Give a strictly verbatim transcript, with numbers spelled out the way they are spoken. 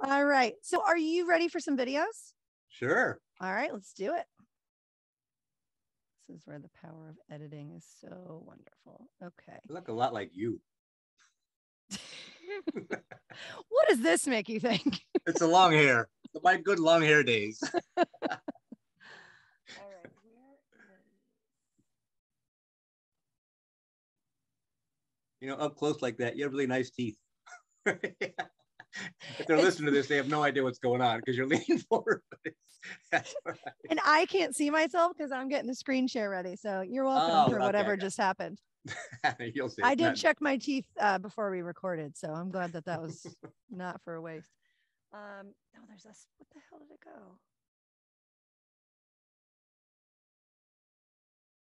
All right. So are you ready for some videos? Sure. All right, let's do it. This is where the power of editing is so wonderful. Okay. I look a lot like you. What does this make you think? It's the long hair. My good long hair days. All right. You know, up close like that, you have really nice teeth. If they're listening to this, they have no idea what's going on because you're leaning forward. That's right. And I can't see myself because I'm getting the screen share ready. So you're welcome oh, for whatever okay. just happened. You'll see. I did check my teeth uh, before we recorded, so I'm glad that that was not for a waste. Um, oh, there's this. What the hell did it go?